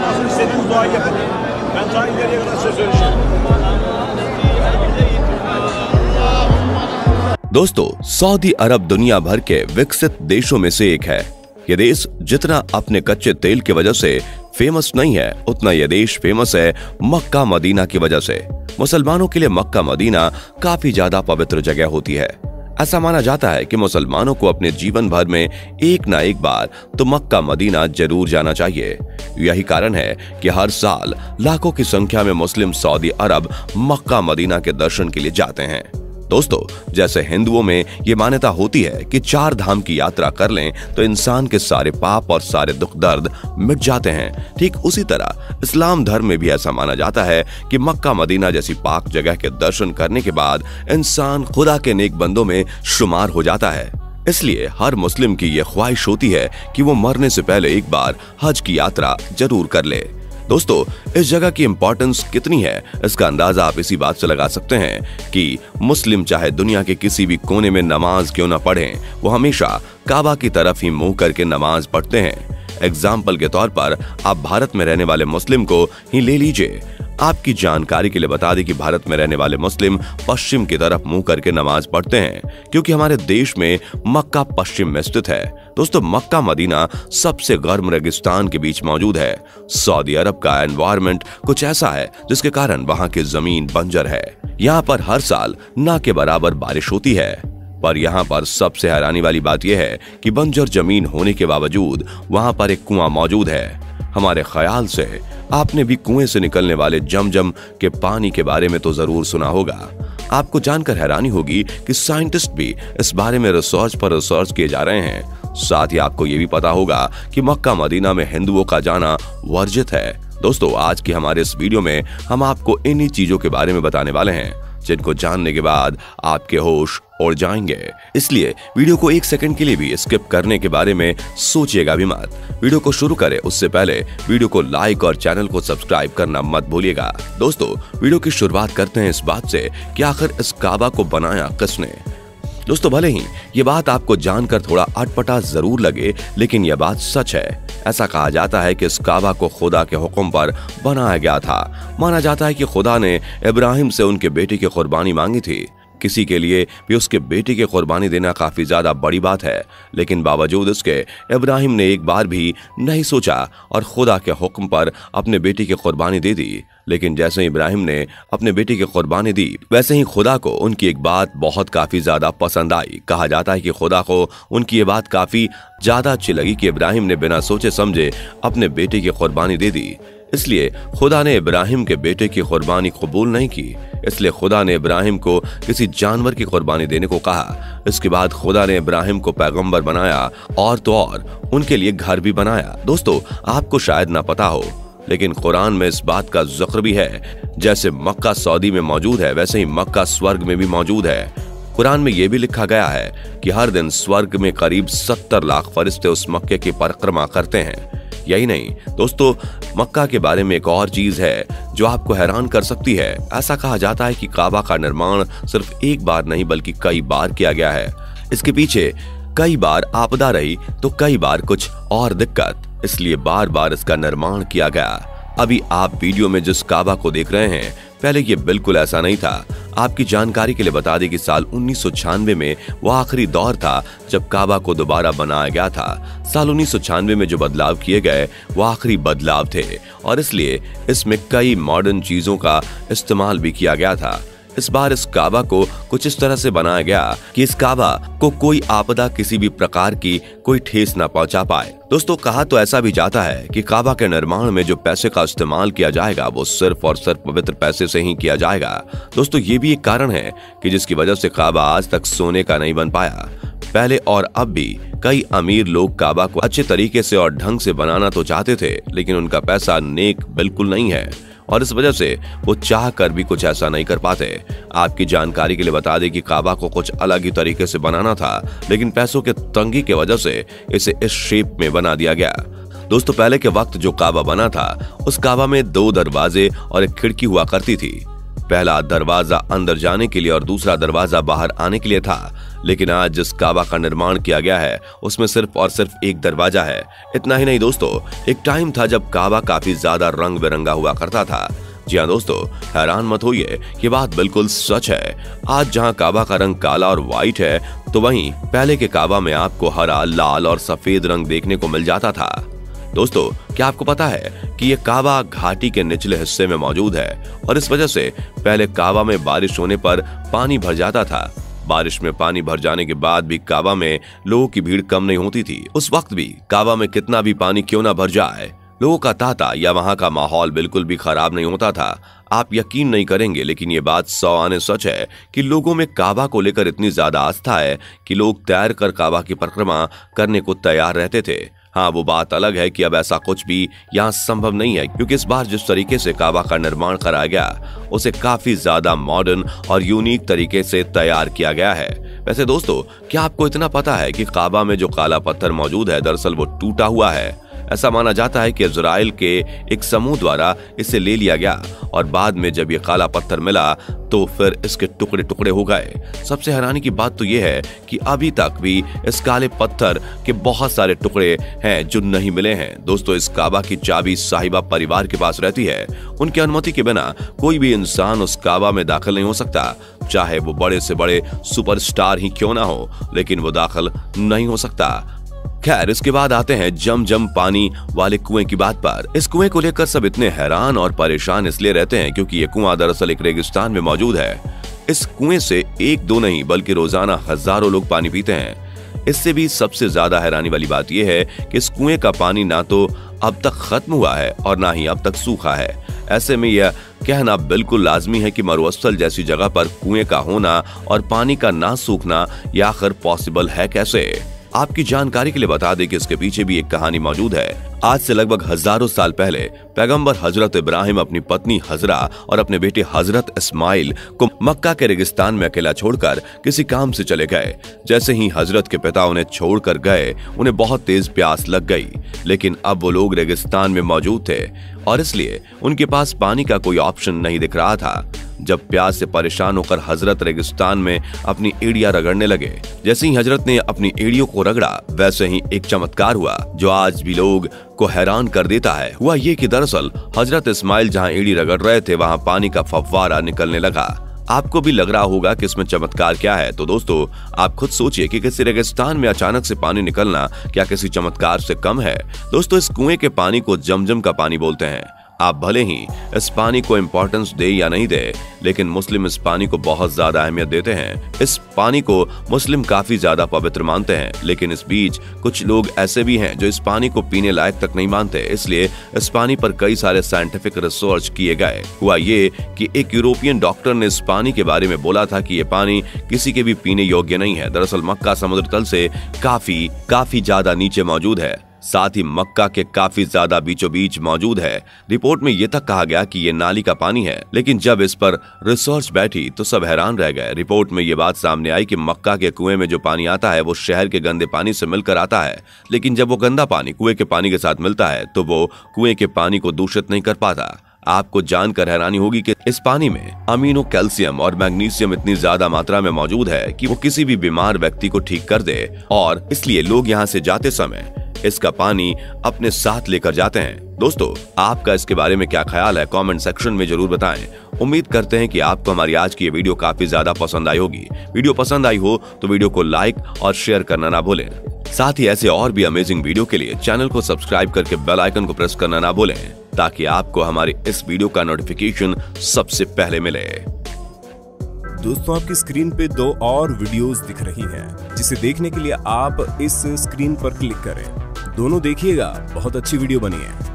Nasıl istediğiniz duayı yapın. Ben daha ileriye kadar söz vereceğim. दोस्तों, Saudi अरब दुनिया भर के विकसित देशों में से एक है। ये देश जितना अपने कच्चे तेल की वजह से फेमस नहीं है, उतना ये देश फेमस है मक्का मदीना की वजह से। मुसलमानों के लिए मक्का मदीना काफी ज्यादा पवित्र जगह होती है। ऐसा माना जाता है कि मुसलमानों को अपने जीवन भर में एक ना एक बार तो मक्का मदीना जरूर जाना चाहिए। यही कारण है कि हर साल लाखों की संख्या में मुस्लिम सऊदी अरब मक्का मदीना के दर्शन के लिए जाते हैं। दोस्तों, जैसे हिंदुओं में ये मान्यता होती है कि चार धाम की यात्रा कर लें तो इंसान के सारे पाप और सारे दुख दर्द मिट जाते हैं, ठीक उसी तरह इस्लाम धर्म में भी ऐसा माना जाता है कि मक्का मदीना जैसी पाक जगह के दर्शन करने के बाद इंसान खुदा के नेक बंदों में शुमार हो जाता है। इसलिए हर मुस्लिम की ये ख्वाहिश होती है कि वो मरने से पहले एक बार हज की यात्रा जरूर कर ले। दोस्तों, इस जगह की इम्पोर्टेंस कितनी है, इसका अंदाजा आप इसी बात से लगा सकते हैं कि मुस्लिम चाहे दुनिया के किसी भी कोने में नमाज क्यों ना पढ़ें, वो हमेशा काबा की तरफ ही मुंह करके नमाज पढ़ते हैं। एग्जाम्पल के तौर पर आप भारत में रहने वाले मुस्लिम को ही ले लीजिए। आपकी जानकारी के लिए बता दें कि भारत में रहने वाले मुस्लिम पश्चिम की तरफ मुंह करके नमाज पढ़ते हैं, क्योंकि हमारे देश में मक्का पश्चिम में स्थित है। दोस्तों, मक्का मदीना सबसे गर्म रेगिस्तान के बीच मौजूद है। सऊदी अरब का एनवायरनमेंट कुछ ऐसा है जिसके कारण वहां की जमीन बंजर है। यहाँ पर हर साल ना के बराबर बारिश होती है, पर यहाँ पर सबसे हैरानी वाली बात यह है कि बंजर जमीन होने के बावजूद वहाँ पर एक कुआं मौजूद है। हमारे ख्याल से आपने भी कुएं से निकलने वाले जमजम के पानी के बारे में तो जरूर सुना होगा। आपको जानकर हैरानी होगी कि साइंटिस्ट भी इस बारे में रिसर्च पर रिसर्च किए जा रहे हैं। साथ ही आपको ये भी पता होगा कि मक्का मदीना में हिंदुओं का जाना वर्जित है। दोस्तों, आज के हमारे इस वीडियो में हम आपको इन्हीं चीजों के बारे में बताने वाले हैं जिनको जानने के बाद आपके होश उड़ जाएंगे। इसलिए वीडियो को एक सेकंड के लिए भी स्किप करने के बारे में सोचिएगा भी मत। वीडियो को शुरू करें उससे पहले वीडियो को लाइक और चैनल को सब्सक्राइब करना मत भूलिएगा। दोस्तों, वीडियो की शुरुआत करते हैं इस बात से कि आखिर इस काबा को बनाया किसने। दोस्तों, भले ही ये बात आपको जानकर थोड़ा अटपटा जरूर लगे, लेकिन यह बात सच है। ऐसा कहा जाता है कि इस काबा को खुदा के हुक्म पर बनाया गया था। माना जाता है कि खुदा ने इब्राहिम से उनके बेटे की कुर्बानी मांगी थी। किसी के लिए भी उसके बेटे की कुर्बानी देना काफी ज्यादा बड़ी बात है, लेकिन बावजूद इसके इब्राहिम ने एक बार भी नहीं सोचा और खुदा के हुक्म पर अपने बेटे की कुर्बानी दे दी। लेकिन जैसे ही इब्राहिम ने अपने बेटे की कुर्बानी दी, वैसे ही खुदा को उनकी एक बात बहुत काफी ज्यादा पसंद आई। कहा जाता है कि खुदा को उनकी ये बात काफी ज्यादा अच्छी लगी कि इब्राहिम ने बिना सोचे समझे अपने बेटे की कुर्बानी दे दी। इसलिए खुदा ने इब्राहिम के बेटे की कुर्बानी कबूल नहीं की। इसलिए खुदा ने इब्राहिम को किसी जानवर की कुर्बानी देने को कहा। इसके बाद खुदा ने इब्राहिम को पैगंबर बनाया और तो और उनके लिए घर भी बनाया। दोस्तों, आपको शायद ना पता हो, लेकिन कुरान में इस बात का जिक्र भी है। जैसे मक्का सऊदी में मौजूद है, वैसे ही मक्का स्वर्ग में भी मौजूद है। कुरान में यह भी लिखा गया है कि हर दिन स्वर्ग में करीब 70 लाख फरिश्ते उस मक्के की परिक्रमा करते हैं। यही नहीं दोस्तों, मक्का के बारे में एक और चीज है जो आपको हैरान कर सकती है। ऐसा कहा जाता है कि काबा का निर्माण सिर्फ एक बार नहीं बल्कि कई बार किया गया है। इसके पीछे कई बार आपदा रही तो कई बार कुछ और दिक्कत, इसलिए बार बार इसका निर्माण किया गया। अभी आप वीडियो में जिस काबा को देख रहे हैं, पहले ये बिल्कुल ऐसा नहीं था। आपकी जानकारी के लिए बता दें कि साल 1996 में वो आखिरी दौर था जब काबा को दोबारा बनाया गया था। साल 1996 में जो बदलाव किए गए वो आखिरी बदलाव थे और इसलिए इसमें कई मॉडर्न चीजों का इस्तेमाल भी किया गया था। इस बार इस काबा को कुछ इस तरह से बनाया गया कि इस काबा को कोई आपदा, किसी भी प्रकार की कोई ठेस ना पहुंचा पाए। दोस्तों, कहा तो ऐसा भी जाता है कि काबा के निर्माण में जो पैसे का इस्तेमाल किया जाएगा वो सिर्फ और सिर्फ पवित्र पैसे से ही किया जाएगा। दोस्तों, ये भी एक कारण है कि जिसकी वजह से काबा आज तक सोने का नहीं बन पाया। पहले और अब भी कई अमीर लोग काबा को अच्छे तरीके से और ढंग से बनाना तो चाहते थे, लेकिन उनका पैसा नेक बिल्कुल नहीं है और इस वजह से वो चाह कर भी कुछ ऐसा नहीं कर पाते। आपकी जानकारी के लिए बता दें कि काबा को कुछ अलग ही तरीके से बनाना था, लेकिन पैसों के तंगी के वजह से इसे इस शेप में बना दिया गया। दोस्तों, पहले के वक्त जो काबा बना था, उस काबा में 2 दरवाजे और एक खिड़की हुआ करती थी। पहला दरवाजा अंदर जाने के लिए और दूसरा दरवाजा बाहर आने के लिए था। लेकिन आज जिस काबा का निर्माण किया गया है उसमें सिर्फ और सिर्फ एक दरवाजा है। इतना ही नहीं दोस्तों, एक टाइम था जब काबा काफी ज्यादा रंग बिरंगा हुआ करता था। जी हाँ दोस्तों, हैरान मत होइए, ये बात बिल्कुल सच है। आज जहाँ काबा का रंग काला और व्हाइट है, तो वहीं पहले के काबा में आपको हरा, लाल और सफेद रंग देखने को मिल जाता था। दोस्तों क्या आपको पता है कि ये काबा घाटी के निचले हिस्से में मौजूद है और इस वजह से पहले काबा में बारिश होने पर पानी भर जाता था। बारिश में पानी भर जाने के बाद भी काबा में लोगों की भीड़ कम नहीं होती थी। उस वक्त भी काबा में कितना भी पानी क्यों ना भर जाए, लोगों का तांता या वहाँ का माहौल बिल्कुल भी खराब नहीं होता था। आप यकीन नहीं करेंगे लेकिन ये बात 100 आने सच है कि लोगों में काबा को लेकर इतनी ज्यादा आस्था है कि लोग तैर कर काबा की परिक्रमा करने को तैयार रहते थे। हाँ, वो बात अलग है कि अब ऐसा कुछ भी यहाँ संभव नहीं है, क्योंकि इस बार जिस तरीके से काबा का निर्माण कराया गया उसे काफी ज्यादा मॉडर्न और यूनिक तरीके से तैयार किया गया है। वैसे दोस्तों, क्या आपको इतना पता है कि काबा में जो काला पत्थर मौजूद है दरअसल वो टूटा हुआ है? ऐसा माना जाता है कि इजराइल के एक समूह द्वारा इसे ले लिया गया और बाद में जब ये काला पत्थर मिला तो फिर इसके टुकड़े टुकड़े हो गए। सबसे हैरानी की बात तो ये है कि अभी तक भी इस काले पत्थर के बहुत सारे टुकड़े हैं जो नहीं मिले हैं। दोस्तों, इस काबा की चाबी साहिबा परिवार के पास रहती है। उनकी अनुमति के बिना कोई भी इंसान उस काबा में दाखिल नहीं हो सकता, चाहे वो बड़े से बड़े सुपरस्टार ही क्यों ना हो, लेकिन वो दाखिल नहीं हो सकता। खैर, इसके बाद आते हैं जमजम पानी वाले कुएं की बात पर। इस कुएं को लेकर सब इतने हैरान और परेशान इसलिए रहते हैं क्योंकि ये कुआं दरअसल एक रेगिस्तान में मौजूद है। इस कुएं से 1-2 नहीं बल्कि रोजाना हजारों लोग पानी पीते हैं। इससे भी सबसे ज्यादा हैरानी वाली बात यह है कि इस कुएं का पानी ना तो अब तक खत्म हुआ है और ना ही अब तक सूखा है। ऐसे में यह कहना बिल्कुल लाजमी है कि मरुस्थल जैसी जगह पर कुएं का होना और पानी का ना सूखना ये आखिर पॉसिबल है कैसे? आपकी जानकारी के लिए बता दें कि इसके पीछे भी एक कहानी मौजूद है। आज से लगभग हजारों साल पहले पैगंबर हजरत इब्राहिम अपनी पत्नी हजरा और अपने बेटे हजरत इस्माईल को मक्का के रेगिस्तान में अकेला छोड़कर किसी काम से चले गए। जैसे ही हजरत के पिता उन्हें छोड़कर गए, उन्हें बहुत तेज प्यास लग गई, लेकिन अब वो लोग रेगिस्तान में मौजूद थे और इसलिए उनके पास पानी का कोई ऑप्शन नहीं दिख रहा था। जब प्यास से परेशान होकर हजरत रेगिस्तान में अपनी एड़ियां रगड़ने लगे। जैसे ही हजरत ने अपनी एड़ियों को रगड़ा, वैसे ही एक चमत्कार हुआ जो आज भी लोग को हैरान कर देता है। हुआ ये कि दरअसल हजरत इस्माईल जहां एड़ी रगड़ रहे थे वहां पानी का फव्वारा निकलने लगा। आपको भी लग रहा होगा कि इसमें चमत्कार क्या है, तो दोस्तों आप खुद सोचिए कि किसी रेगिस्तान में अचानक से पानी निकलना क्या किसी चमत्कार से कम है? दोस्तों, इस कुएं के पानी को जमजम का पानी बोलते हैं। आप भले ही इस पानी को इम्पोर्टेंस दे या नहीं दे, लेकिन मुस्लिम इस पानी को बहुत ज्यादा अहमियत देते हैं। इस पानी को मुस्लिम काफी ज्यादा पवित्र मानते हैं, लेकिन इस बीच कुछ लोग ऐसे भी हैं जो इस पानी को पीने लायक तक नहीं मानते। इसलिए इस पानी पर कई सारे साइंटिफिक रिसर्च किए गए। हुआ ये कि एक यूरोपियन डॉक्टर ने इस पानी के बारे में बोला था कि ये पानी किसी के भी पीने योग्य नहीं है। दरअसल मक्का समुद्र तल से काफी ज्यादा नीचे मौजूद है, साथ ही मक्का के काफी ज्यादा बीचों बीच मौजूद है। रिपोर्ट में ये तक कहा गया कि ये नाली का पानी है, लेकिन जब इस पर रिसर्च बैठी तो सब हैरान रह गए। रिपोर्ट में ये बात सामने आई कि मक्का के कुएं में जो पानी आता है वो शहर के गंदे पानी से मिलकर आता है, लेकिन जब वो गंदा पानी कुएं के पानी के साथ मिलता है तो वो कुएं के पानी को दूषित नहीं कर पाता। आपको जानकर हैरानी होगी कि इस पानी में अमीनो, कैल्शियम और मैग्नीशियम इतनी ज्यादा मात्रा में मौजूद है कि वो किसी भी बीमार व्यक्ति को ठीक कर दे, और इसलिए लोग यहाँ से जाते समय इसका पानी अपने साथ लेकर जाते हैं। दोस्तों, आपका इसके बारे में क्या ख्याल है कमेंट सेक्शन में जरूर बताएं। उम्मीद करते हैं कि आपको हमारी आज की ये वीडियो काफी ज्यादा पसंद आई होगी। वीडियो पसंद आई हो तो वीडियो को लाइक और शेयर करना ना भूलें। साथ ही ऐसे और भी अमेजिंग वीडियो के लिए चैनल को सब्सक्राइब करके बेल आइकन को प्रेस करना ना भूलें, ताकि आपको हमारे इस वीडियो का नोटिफिकेशन सबसे पहले मिले। दोस्तों, आपकी स्क्रीन पे 2 और वीडियोस दिख रही हैं, जिसे देखने के लिए आप इस स्क्रीन पर क्लिक करें। दोनों देखिएगा, बहुत अच्छी वीडियो बनी है।